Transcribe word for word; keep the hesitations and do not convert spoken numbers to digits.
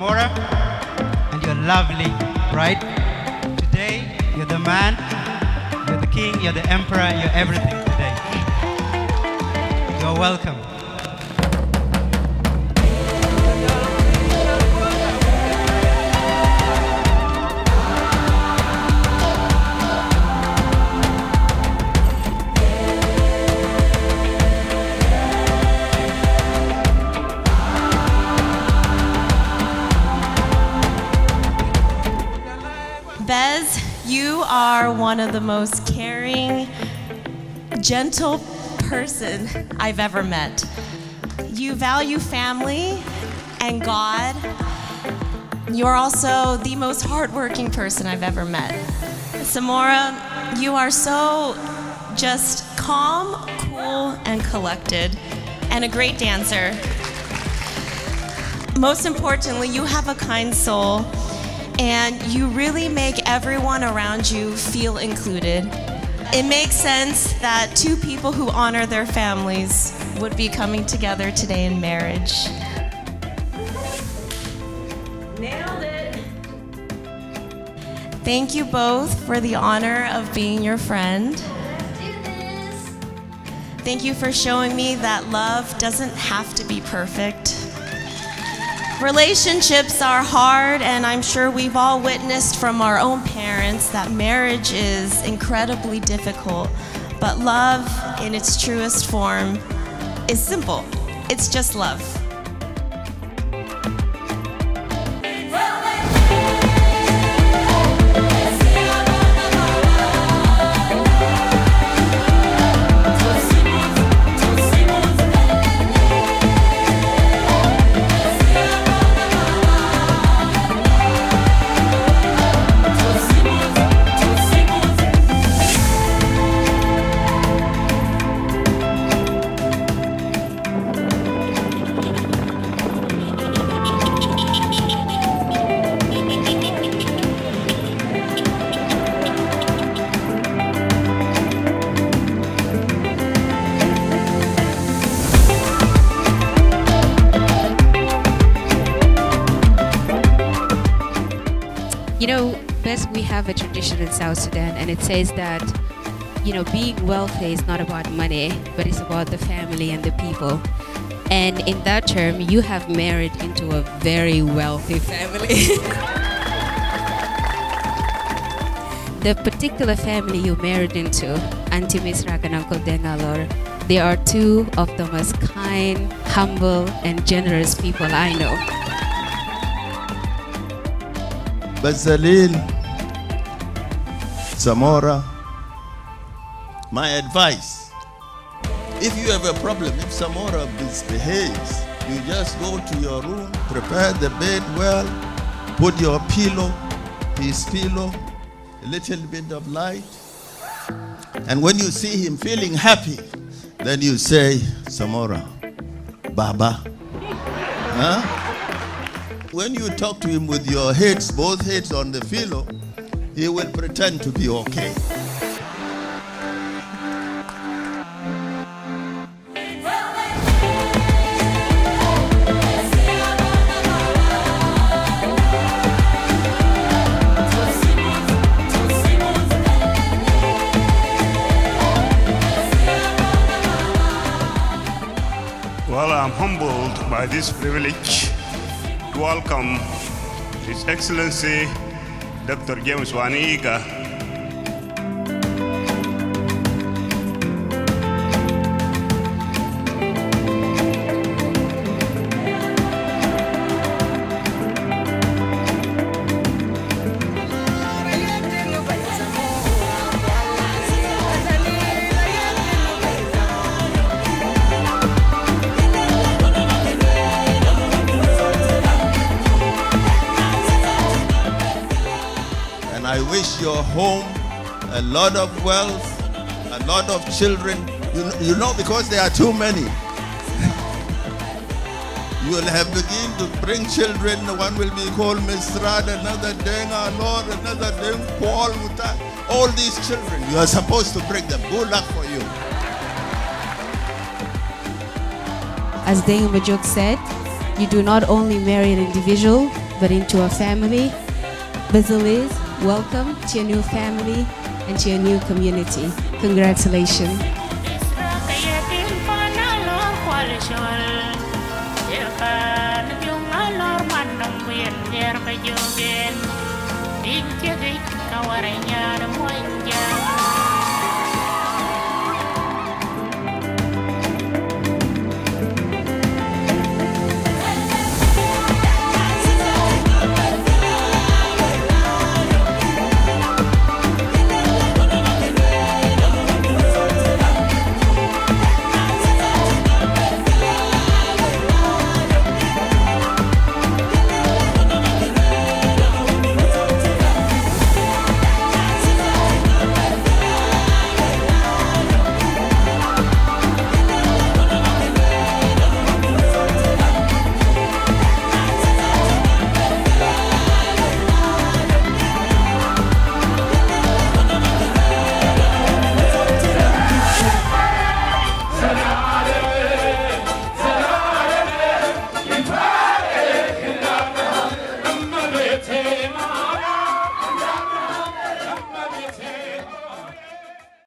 Samora, and you're lovely, right? Today, you're the man, you're the king, you're the emperor, you're everything today. You're welcome. Bez, you are one of the most caring, gentle person I've ever met. You value family and God. You're also the most hardworking person I've ever met. Samora, you are so just calm, cool, and collected, and a great dancer. Most importantly, you have a kind soul. And you really make everyone around you feel included. It makes sense that two people who honor their families would be coming together today in marriage. Nailed it! Thank you both for the honor of being your friend. Let's do this! Thank you for showing me that love doesn't have to be perfect. Relationships are hard, and I'm sure we've all witnessed from our own parents that marriage is incredibly difficult, but love in its truest form is simple. It's just love. You know, Bez, we have a tradition in South Sudan, and it says that, you know, being wealthy is not about money, but it's about the family and the people. And in that term, you have married into a very wealthy family. The particular family you married into, Auntie Misrak and Uncle Dengalor, they are two of the most kind, humble, and generous people I know. Basalil, Samora, my advice, if you have a problem, if Samora misbehaves, you just go to your room, prepare the bed well, put your pillow, his pillow, a little bit of light, and when you see him feeling happy, then you say, Samora, Baba. Huh? When you talk to him with your heads, both heads on the pillow, he will pretend to be okay. Well, I'm humbled by this privilege. Welcome, His Excellency, Doctor James Wanika. I wish your home a lot of wealth, a lot of children. You, you know, because there are too many. You will have begin to bring children. One will be called Misrad, another Deng Lord, another Deng Paul. All these children, you are supposed to bring them. Good luck for you. As Deng Majok said, you do not only marry an individual, but into a family. Basalil, welcome to your new family and to your new community. Congratulations. Thank you.